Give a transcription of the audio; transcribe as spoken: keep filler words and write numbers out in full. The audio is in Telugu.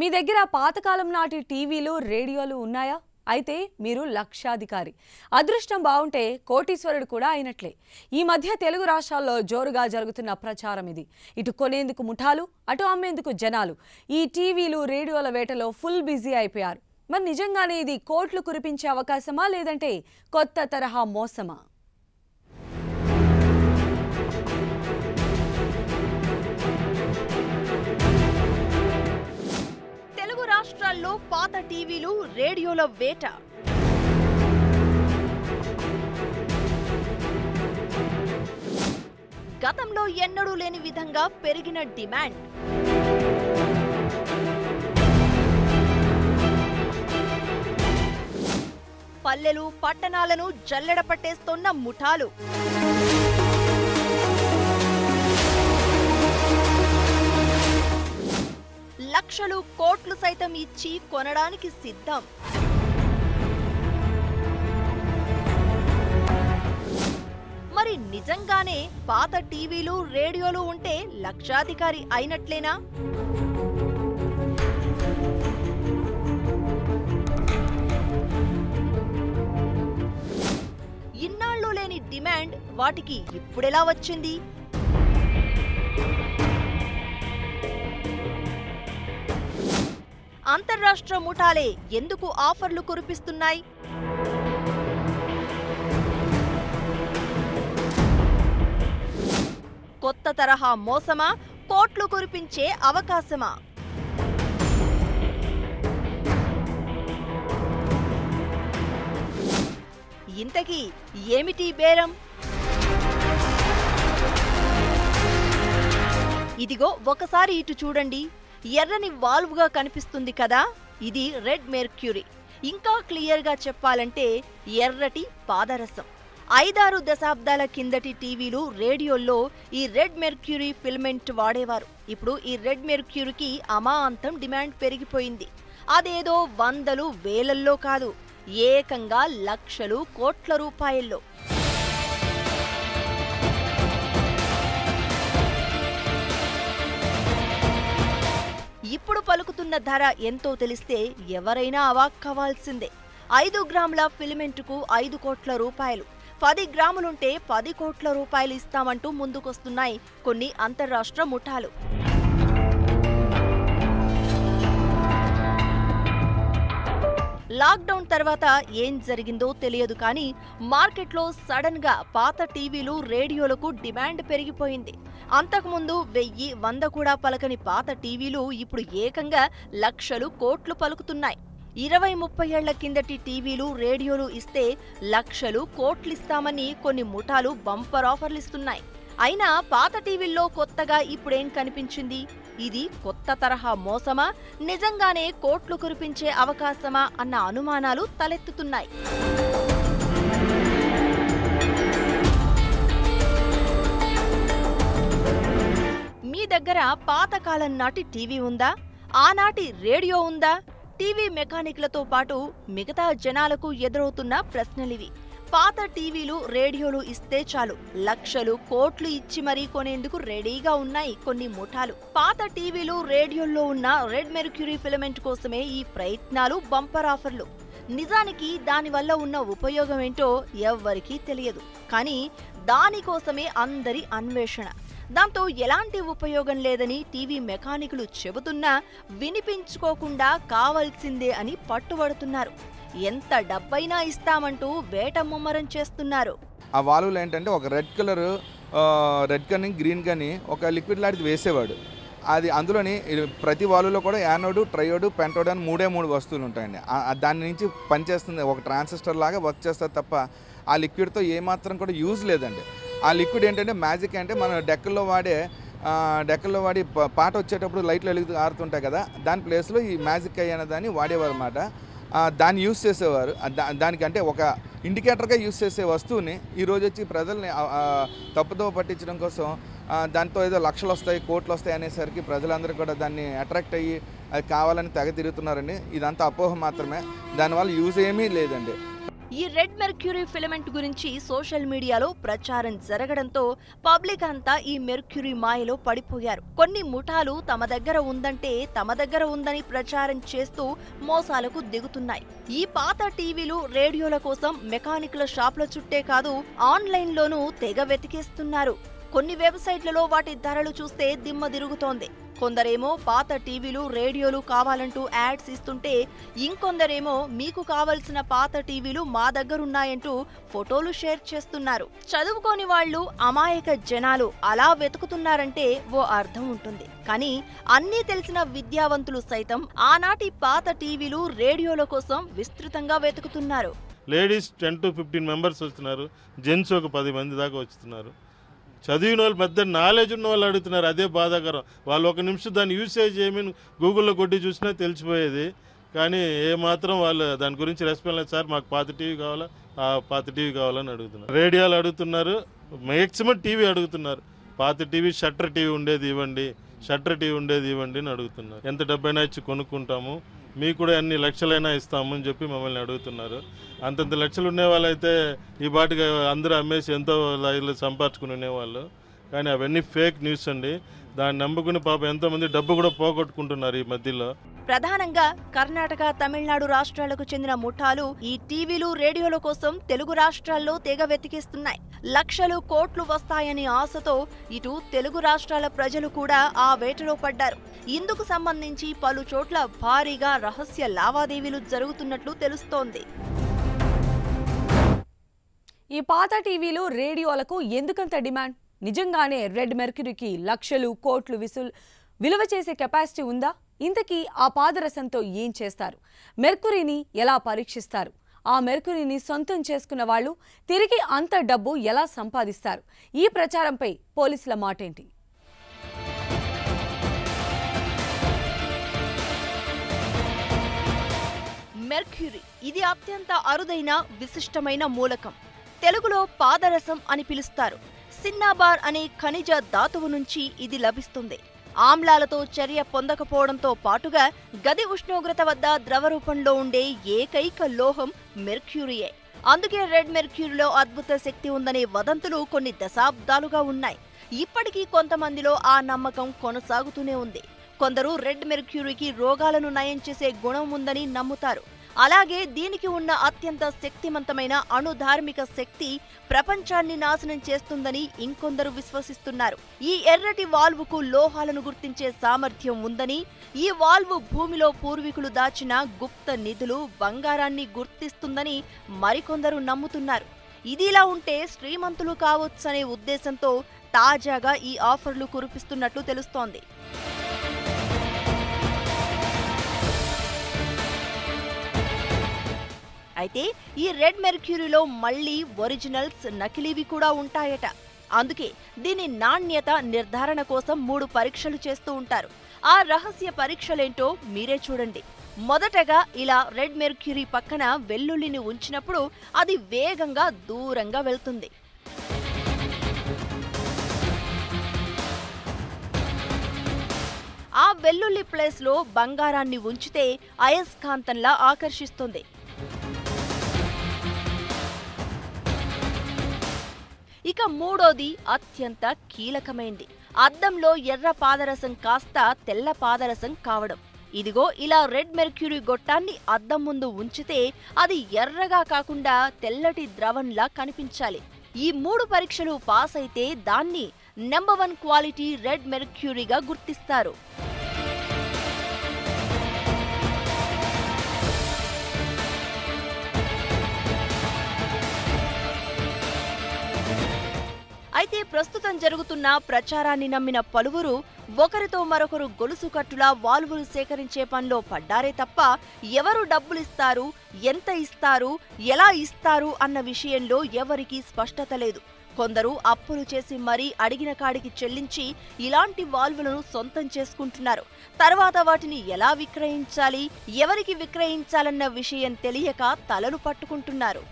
మీ దగ్గర పాతకాలం నాటి టీవీలు రేడియోలు ఉన్నాయా? అయితే మీరు లక్షాధికారి, అదృష్టం బాగుంటే కోటీశ్వరుడు కూడా అయినట్లే। ఈ మధ్య తెలుగు రాష్ట్రాల్లో జోరుగా జరుగుతున్న ప్రచారం ఇది। ఇటు కొనేందుకు ముఠాలు, అటు అమ్మేందుకు జనాలు ఈ టీవీలు రేడియోల వేటలో ఫుల్ బిజీ అయిపోయారు। మరి నిజంగానే ఇది కోట్లు కురిపించే అవకాశమా, లేదంటే కొత్త తరహా మోసమా? తెలుగు రాష్ట్రాల్లో పాత టీవీలు రేడియోల వేట। గతంలో ఎన్నడూ లేని విధంగా పెరిగిన డిమాండ్, పల్లెలు పట్టణాలను జల్లెడ పట్టేస్తున్న ముఠాలు, లక్షలు కోట్లు సైతం ఇచ్చి కొనడానికి సిద్ధం। మరి నిజంగానే పాత టీవీలు రేడియోలు ఉంటే లక్షాధికారి అయినట్లేనా? ఇన్నాళ్ళు లేని డిమాండ్ వాటికి ఇప్పుడెలా వచ్చింది? అంతర్రాష్ట్ర ముఠాలే ఎందుకు ఆఫర్లు కురిపిస్తున్నాయి? కొత్త తరహా మోసమా, కోట్లు కురిపించే అవకాశమా? ఇంతకీ ఏమిటి బేరం? ఇదిగో ఒకసారి ఇటు చూడండి, ఎర్రని వాల్వ్గా కనిపిస్తుంది కదా, ఇది రెడ్ మెర్క్యూరీ। ఇంకా క్లియర్గా చెప్పాలంటే ఎర్రటి పాదరసం। ఐదారు దశాబ్దాల కిందటి టీవీలు రేడియోల్లో ఈ రెడ్ మెర్క్యూరీ ఫిలమెంట్ వాడేవారు। ఇప్పుడు ఈ రెడ్ మెర్క్యూరీకి అమాంతం డిమాండ్ పెరిగిపోయింది। అదేదో వందలు వేలల్లో కాదు, ఏకంగా లక్షలు కోట్ల రూపాయల్లో। ఇప్పుడు పలుకుతున్న ధర ఎంతో తెలిస్తే ఎవరైనా అవాక్కవ్వాల్సిందే। ఐదు గ్రాముల ఫిలమెంట్కు ఐదు కోట్ల రూపాయలు, పది గ్రాములుంటే పది కోట్ల రూపాయలు ఇస్తామంటూ ముందుకొస్తున్నాయి కొన్ని అంతర్రాష్ట్ర ముఠాలు। లాక్డౌన్ తర్వాత ఏం జరిగిందో తెలియదు, కానీ మార్కెట్లో సడన్గా పాత టీవీలు రేడియోలకు డిమాండ్ పెరిగిపోయింది। అంతకుముందు వెయ్యి వంద కూడా పలకని పాత టీవీలు ఇప్పుడు ఏకంగా లక్షలు కోట్లు పలుకుతున్నాయి। ఇరవై ముప్పై ఏళ్ల కిందటి టీవీలు రేడియోలు ఇస్తే లక్షలు కోట్లిస్తామని కొన్ని ముఠాలు బంపర్ ఆఫర్లిస్తున్నాయి। అయినా పాత టీవీల్లో కొత్తగా ఇప్పుడేం కనిపించింది? ఇది కొత్త తరహా మోసమా, నిజంగానే కోట్లు కురిపించే అవకాశమా అన్న అనుమానాలు తలెత్తుతున్నాయి। మీ దగ్గర పాతకాలం నాటి టీవీ ఉందా? ఆనాటి రేడియో ఉందా? టీవీ మెకానిక్లతో పాటు మిగతా జనాలకు ఎదురవుతున్న ప్రశ్నలివి। పాత టీవీలు రేడియోలు ఇస్తే చాలు లక్షలు కోట్లు ఇచ్చి మరీ కొనేందుకు రెడీగా ఉన్నాయి కొన్ని ముఠాలు। పాత టీవీలు రేడియోల్లో ఉన్న రెడ్ మెర్క్యూరీ ఫిలమెంట్ కోసమే ఈ ప్రయత్నాలు, బంపర్ ఆఫర్లు। నిజానికి దానివల్ల ఉన్న ఉపయోగం ఏంటో ఎవ్వరికీ తెలియదు, కానీ దానికోసమే అందరి అన్వేషణ। దాంతో ఎలాంటి ఉపయోగం లేదని టీవీ మెకానికులు చెబుతున్నా వినిపించుకోకుండా కావాల్సిందే అని పట్టుబడుతున్నారు। ఎంత డబ్బైనా ఇస్తామంటూ వేట ముమ్మరం చేస్తున్నారు। ఆ వాలువులు ఏంటంటే ఒక రెడ్ కలర్, రెడ్ కానీ గ్రీన్ కానీ ఒక లిక్విడ్ లాంటిది వేసేవాడు। అది అందులోని ప్రతి వాలువులో కూడా యానోడు, ట్రయోడు, పెంటోడు అని మూడే మూడు వస్తువులు ఉంటాయండి। దాని నుంచి పనిచేస్తుంది, ఒక ట్రాన్సిస్టర్ లాగా వర్క్ చేస్తారు తప్ప ఆ లిక్విడ్తో ఏమాత్రం కూడా యూజ్ లేదండి। ఆ లిక్విడ్ ఏంటంటే మ్యాజిక్, అంటే మన డెక్కల్లో వాడే డెక్కల్లో వాడి పాట వచ్చేటప్పుడు లైట్లు వెలుగు ఆరుతుంటాయి కదా, దాని ప్లేస్లో ఈ మ్యాజిక్ అయ్యేదాన్ని వాడేవారు అన్నమాట। దాన్ని యూజ్ చేసేవారు, దానికంటే ఒక ఇండికేటర్గా యూజ్ చేసే వస్తువుని ఈరోజు వచ్చి ప్రజల్ని తప్పుదో పట్టించడం కోసం దాంతో ఏదో లక్షలు వస్తాయి కోట్లు వస్తాయి అనేసరికి ప్రజలందరూ కూడా దాన్ని అట్రాక్ట్ అయ్యి అది కావాలని తెగ తిరుగుతున్నారండి। ఇదంతా అపోహ మాత్రమే, దానివల్ల యూజ్ ఏమీ లేదండి। ఈ రెడ్ మెర్క్యూరీ ఫిలమెంట్ గురించి సోషల్ మీడియాలో ప్రచారం జరగడంతో పబ్లిక్ అంతా ఈ మెర్క్యూరీ మాయలో పడిపోయారు. కొన్ని ముఠాలు తమ దగ్గర ఉందంటే తమ దగ్గర ఉందని ప్రచారం చేస్తూ మోసాలకు దిగుతున్నాయి. ఈ పాత టీవీలు రేడియోల కోసం మెకానిక్ల షాప్ల చుట్టే కాదు, ఆన్లైన్లోనూ తెగ వెతికేస్తున్నారు. కొన్ని వెబ్సైట్లలో వాటి ధరలు చూస్తే దిమ్మ తిరుగుతోంది. కొందరేమో పాత టీవీలు రేడియోలు కావాలంటూ యాడ్స్ ఇస్తుంటే, ఇంకొందరేమో మీకు కావలసిన పాత టీవీలు మా దగ్గరున్నాయంటూ ఫోటోలు షేర్ చేస్తున్నారు. చదువుకోని వాళ్ళు, అమాయక జనాలు అలా వెతుకుతున్నారంటే ఓ అర్థం ఉంటుంది. కానీ అన్నీ తెలిసిన విద్యావంతులు సైతం ఆనాటి పాత టీవీలు రేడియోల కోసం విస్తృతంగా వెతుకుతున్నారు. Ladies ten to fifteen members వస్తున్నారు, జెంట్స్ ఒక పది మంది దాకా వస్తున్నారు. చదివిన వాళ్ళు, పెద్ద నాలెడ్జ్ ఉన్న వాళ్ళు అడుగుతున్నారు. అదే బాధాకరం. వాళ్ళు ఒక నిమిషం దాన్ని యూసేజ్ ఏమీ గూగుల్లో కొట్టి చూసినా తెలిసిపోయేది. కానీ ఏమాత్రం వాళ్ళు దాని గురించి రెస్పాన్స్ లేదు. సార్ మాకు పాత టీవీ కావాలా, ఆ పాత టీవీ కావాలని అడుగుతున్నారు. రేడియోలు అడుగుతున్నారు, మ్యాక్సిమం టీవీ అడుగుతున్నారు. పాత టీవీ షట్టర్ టీవీ ఉండేది ఇవ్వండి, షట్టర్ టీవీ ఉండేది ఇవ్వండి అని అడుగుతున్నారు. ఎంత డబ్బైనా ఇచ్చి కొనుక్కుంటాము, మీకు కూడా అన్ని లక్షలైనా ఇస్తామని చెప్పి మమ్మల్ని అడుగుతున్నారు. అంతంత లక్షలు ఉండేవాళ్ళైతే ఈ బాటిగా అందరూ అమ్మేసి ఎంతో ఇలా సంపాదించుకుని ఉండేవాళ్ళు. కానీ అవన్నీ ఫేక్ న్యూస్ అండి. దాన్ని నమ్ముకుని పాప ఎంతోమంది డబ్బు కూడా పోగొట్టుకుంటున్నారు ఈ మధ్యలో. ప్రధానంగా కర్ణాటక, తమిళనాడు రాష్ట్రాలకు చెందిన ముఠాలు ఈ టీవీలు రేడియోల కోసం తెలుగు రాష్ట్రాల్లో తెగ వెతికిస్తున్నాయి. లక్షలు కోట్లు వస్తాయనే ఆశతో ఇటు తెలుగు రాష్ట్రాల ప్రజలు కూడా ఆ వేటలో పడ్డారు. ఇందుకు సంబంధించి పలు చోట్ల భారీగా రహస్య లావాదేవీలు జరుగుతున్నట్లు తెలుస్తోంది. ఈ పాత టీవీలు రేడియోలకు ఎందుకంత డిమాండ్? నిజంగానే రెడ్ మెర్క్యూరీకి లక్షలు కోట్లు విసుల్ విలువ చేసే కెపాసిటీ ఉందా? ఇంతకీ ఆ పాదరసంతో ఏం చేస్తారు? మెర్క్యూరీని ఎలా పరీక్షిస్తారు? ఆ మెర్క్యూరీని సొంతం చేసుకున్న వాళ్ళు తిరిగి అంత డబ్బు ఎలా సంపాదిస్తారు? ఈ ప్రచారంపై పోలీసుల మాటేంటి? మెర్క్యూరీ ఇది అత్యంత అరుదైన విశిష్టమైన మూలకం. తెలుగులో పాదరసం అని పిలుస్తారు. సిన్నాబార్ అనే ఖనిజ ధాతువు నుంచి ఇది లభిస్తుంది. ఆమ్లాలతో చర్య పొందకపోవడంతో పాటుగా గది ఉష్ణోగ్రత వద్ద ద్రవరూపంలో ఉండే ఏకైక లోహం మెర్క్యూరీయే. అందుకే రెడ్ మెర్క్యూరీలో అద్భుత శక్తి ఉందనే వదంతులు కొన్ని దశాబ్దాలుగా ఉన్నాయి. ఇప్పటికీ కొంతమందిలో ఆ నమ్మకం కొనసాగుతూనే ఉంది. కొందరు రెడ్ మెర్క్యూరీకి రోగాలను నయం చేసే గుణం ఉందని నమ్ముతారు. అలాగే దీనికి ఉన్న అత్యంత శక్తివంతమైన అణుధార్మిక శక్తి ప్రపంచాన్ని నాశనం చేస్తుందని ఇంకొందరు విశ్వసిస్తున్నారు. ఈ ఎర్రటి వాల్వుకు లోహాలను గుర్తించే సామర్థ్యం ఉందని, ఈ వాల్వు భూమిలో పూర్వీకులు దాచిన గుప్త నిధులు, బంగారాన్ని గుర్తిస్తుందని మరికొందరు నమ్ముతున్నారు. ఇదిలా ఉంటే శ్రీమంతులు కావచ్చనే ఉద్దేశంతో తాజాగా ఈ ఆఫర్లు కురిపిస్తున్నట్లు తెలుస్తోంది. అయితే ఈ రెడ్ మెర్క్యూరీలో మళ్ళీ ఒరిజినల్స్, నకిలీవి కూడా ఉంటాయట. అందుకే దీని నాణ్యత నిర్ధారణ కోసం మూడు పరీక్షలు చేస్తూ ఉంటారు. ఆ రహస్య పరీక్షలేంటో మీరే చూడండి. మొదటగా ఇలా రెడ్ మెర్క్యూరీ పక్కన వెల్లుల్లిని ఉంచినప్పుడు అది వేగంగా దూరంగా వెళ్తుంది. ఆ వెల్లుల్లి ప్లేస్లో బంగారాన్ని ఉంచితే అయస్కాంతంలా ఆకర్షిస్తుంది. ఇక మూడోది అత్యంత కీలకమైంది. అద్దంలో ఎర్ర పాదరసం కాస్త తెల్ల పాదరసం కావడం. ఇదిగో ఇలా రెడ్ మెర్క్యూరీ గొట్టాన్ని అద్దం ముందు ఉంచితే అది ఎర్రగా కాకుండా తెల్లటి ద్రవంలా కనిపించాలి. ఈ మూడు పరీక్షలు పాస్ అయితే దాన్ని నెంబర్ వన్ క్వాలిటీ రెడ్ మెర్క్యూరీగా గుర్తిస్తారు. అయితే ప్రస్తుతం జరుగుతున్న ప్రచారాన్ని నమ్మిన పలువురు ఒకరితో మరొకరు గొలుసు కట్టులా వాల్వులు సేకరించే పనిలో పడ్డారే తప్ప ఎవరు డబ్బులిస్తారు, ఎంత ఇస్తారు, ఎలా ఇస్తారు అన్న విషయంలో ఎవరికీ స్పష్టత లేదు. కొందరు అప్పులు చేసి మరీ అడిగిన కాడికి చెల్లించి ఇలాంటి వాల్వులను సొంతం చేసుకుంటున్నారు. తర్వాత వాటిని ఎలా విక్రయించాలి, ఎవరికి విక్రయించాలన్న విషయం తెలియక తలలు పట్టుకుంటున్నారు.